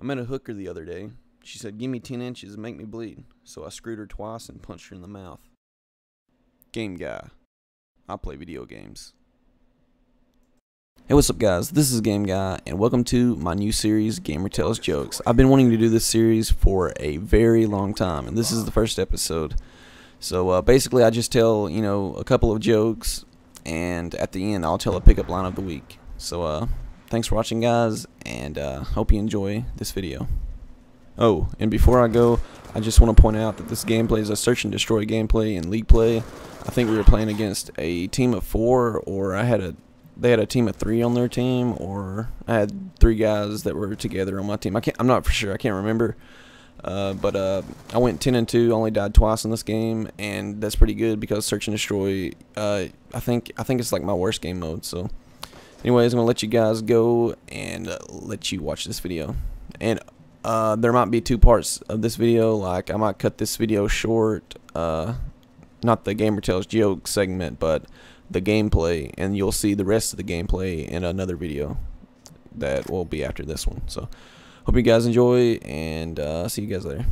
I met a hooker the other day. She said, "Give me 10 inches and make me bleed." So I screwed her twice and punched her in the mouth. Game Guy. I play video games. Hey, what's up guys? This is Game Guy and welcome to my new series, Gamer Tells Jokes. I've been wanting to do this series for a very long time and this is the first episode. So basically I just tell, you know, a couple of jokes and at the end I'll tell a pickup line of the week. So thanks for watching guys and hope you enjoy this video. Oh, and before I go, I just want to point out that this gameplay is a search and destroy gameplay in League Play. I think we were playing against a team of 4, or they had a team of 3 on their team, or I had 3 guys that were together on my team. I'm not for sure. I can't remember. But I went 10-2, only died twice in this game, and that's pretty good because search and destroy. I think it's like my worst game mode. So, anyways, I'm gonna let you guys go and let you watch this video. And there might be 2 parts of this video. Like I might cut this video short, not the Gamer Tells Joke segment, but the gameplay, and you'll see the rest of the gameplay in another video that will be after this one. So hope you guys enjoy, and see you guys later.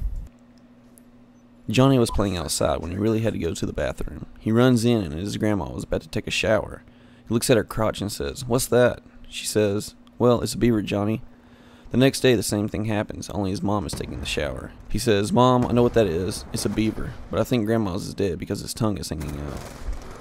Johnny was playing outside when he really had to go to the bathroom. He runs in and his grandma was about to take a shower. He looks at her crotch and says, "What's that?" She says, "Well, it's a beaver, Johnny." The next day, the same thing happens, only his mom is taking the shower. He says, "Mom, I know what that is. It's a beaver, but I think Grandma's is dead because his tongue is hanging out."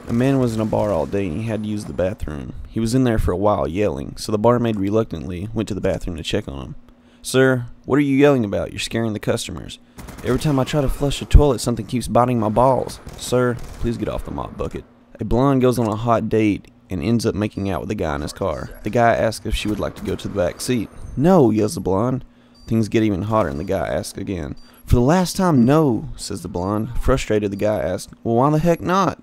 A man was in a bar all day and he had to use the bathroom. He was in there for a while yelling, so the barmaid reluctantly went to the bathroom to check on him. "Sir, what are you yelling about? You're scaring the customers." "Every time I try to flush the toilet, something keeps biting my balls." "Sir, please get off the mop bucket." A blonde goes on a hot date and ends up making out with a guy in his car. The guy asks if she would like to go to the back seat. "No," yells the blonde. Things get even hotter and the guy asks again. "For the last time, no," says the blonde. Frustrated, the guy asks, "Well, why the heck not?"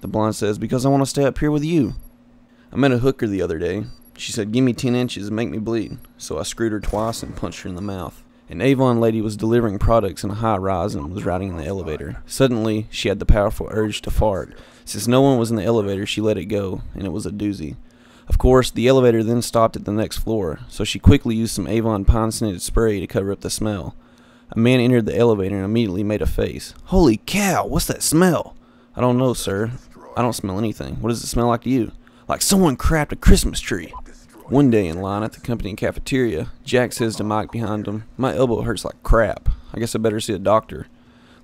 The blonde says, "Because I want to stay up here with you." I met a hooker the other day. She said, "Give me 10 inches and make me bleed." So I screwed her twice and punched her in the mouth. An Avon lady was delivering products in a high rise and was riding in the elevator. Suddenly, she had the powerful urge to fart. Since no one was in the elevator, she let it go, and it was a doozy. Of course, the elevator then stopped at the next floor, so she quickly used some Avon pine-scented spray to cover up the smell. A man entered the elevator and immediately made a face. "Holy cow, what's that smell?" "I don't know, sir. I don't smell anything. What does it smell like to you?" "Like someone crapped a Christmas tree." One day in line at the company cafeteria, Jack says to Mike behind him, "My elbow hurts like crap. I guess I better see a doctor."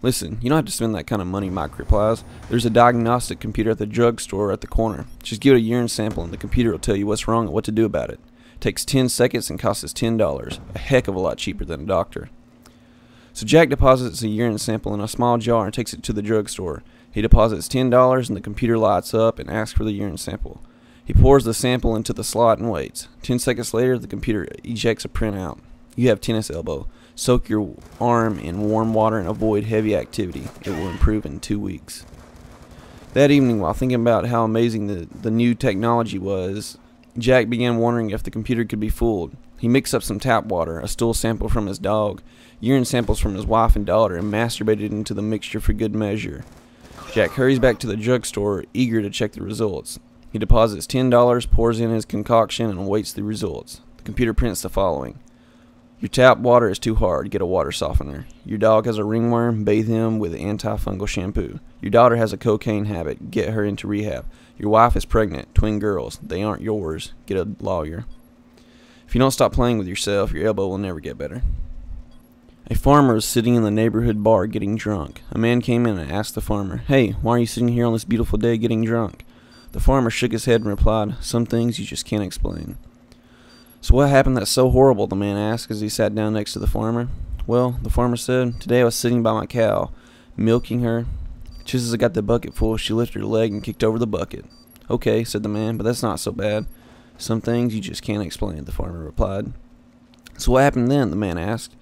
"Listen, you don't have to spend that kind of money," Mike replies. "There's a diagnostic computer at the drugstore at the corner. Just give it a urine sample and the computer will tell you what's wrong and what to do about it. It takes 10 seconds and costs us $10, a heck of a lot cheaper than a doctor." So Jack deposits a urine sample in a small jar and takes it to the drugstore. He deposits $10 and the computer lights up and asks for the urine sample. He pours the sample into the slot and waits. 10 seconds later, the computer ejects a printout. "You have tennis elbow. Soak your arm in warm water and avoid heavy activity. It will improve in 2 weeks. That evening, while thinking about how amazing the new technology was, Jack began wondering if the computer could be fooled. He mixed up some tap water, a stool sample from his dog, urine samples from his wife and daughter, and masturbated into the mixture for good measure. Jack hurries back to the drugstore, eager to check the results. He deposits $10, pours in his concoction, and awaits the results. The computer prints the following. "Your tap water is too hard. Get a water softener. Your dog has a ringworm. Bathe him with antifungal shampoo. Your daughter has a cocaine habit. Get her into rehab. Your wife is pregnant. Twin girls. They aren't yours. Get a lawyer. If you don't stop playing with yourself, your elbow will never get better." A farmer was sitting in the neighborhood bar getting drunk. A man came in and asked the farmer, "Hey, why are you sitting here on this beautiful day getting drunk?" The farmer shook his head and replied, "Some things you just can't explain." "So what happened that's so horrible?" the man asked as he sat down next to the farmer. "Well," the farmer said, "today I was sitting by my cow, milking her. Just as I got the bucket full, she lifted her leg and kicked over the bucket." "Okay," said the man, "but that's not so bad." "Some things you just can't explain," the farmer replied. "So what happened then?" the man asked.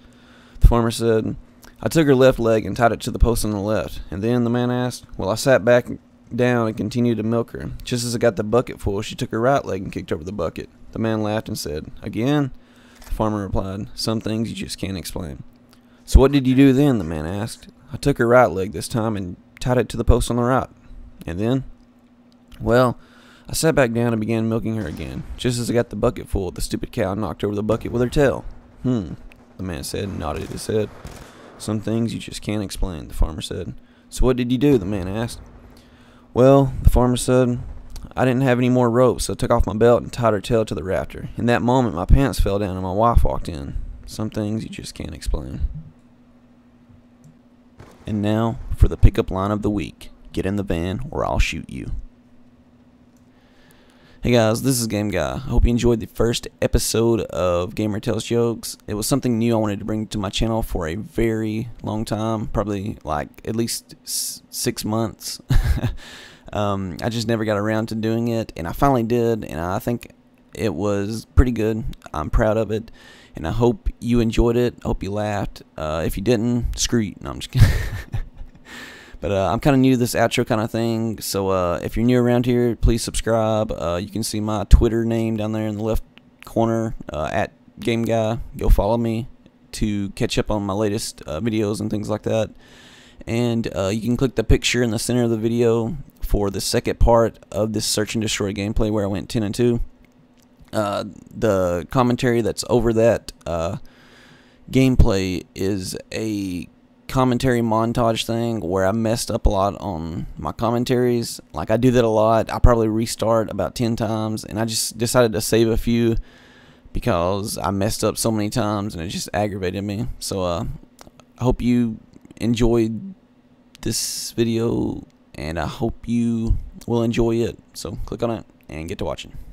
The farmer said, "I took her left leg and tied it to the post on the left." "And then?" the man asked. "Well, I sat back down and continued to milk her. Just as I got the bucket full, she took her right leg and kicked over the bucket." The man laughed and said, "Again?" The farmer replied, "Some things you just can't explain." "So what did you do then?" the man asked. "I took her right leg this time and tied it to the post on the right." "And then?" "Well, I sat back down and began milking her again. Just as I got the bucket full, the stupid cow knocked over the bucket with her tail." the man said and nodded his head. Some things you just can't explain, the farmer said. So what did you do, the man asked. Well, the farmer said, I didn't have any more rope, so I took off my belt and tied her tail to the rafter. In that moment, my pants fell down and my wife walked in. Some things you just can't explain. And now, for the pickup line of the week. Get in the van or I'll shoot you. Hey guys, this is GameGuyy. I hope you enjoyed the first episode of Gamer Tells Jokes. It was something new I wanted to bring to my channel for a very long time, probably like at least 6 months. I just never got around to doing it, and I finally did, and I think it was pretty good. I'm proud of it. And I hope you enjoyed it. I hope you laughed. If you didn't, screw you. No, I'm just kidding. But I'm kind of new to this outro kind of thing. So if you're new around here, please subscribe. You can see my Twitter name down there in the left corner, at GameGuyy. Go follow me to catch up on my latest videos and things like that. And you can click the picture in the center of the video for the second part of this Search and Destroy gameplay where I went 10-2. The commentary that's over that gameplay is a commentary montage thing where I messed up a lot on my commentaries. Like, I do that a lot. I probably restart about 10 times, and I just decided to save a few because I messed up so many times and it just aggravated me. So I hope you enjoyed this video, and I hope you will enjoy it. So click on it and get to watching.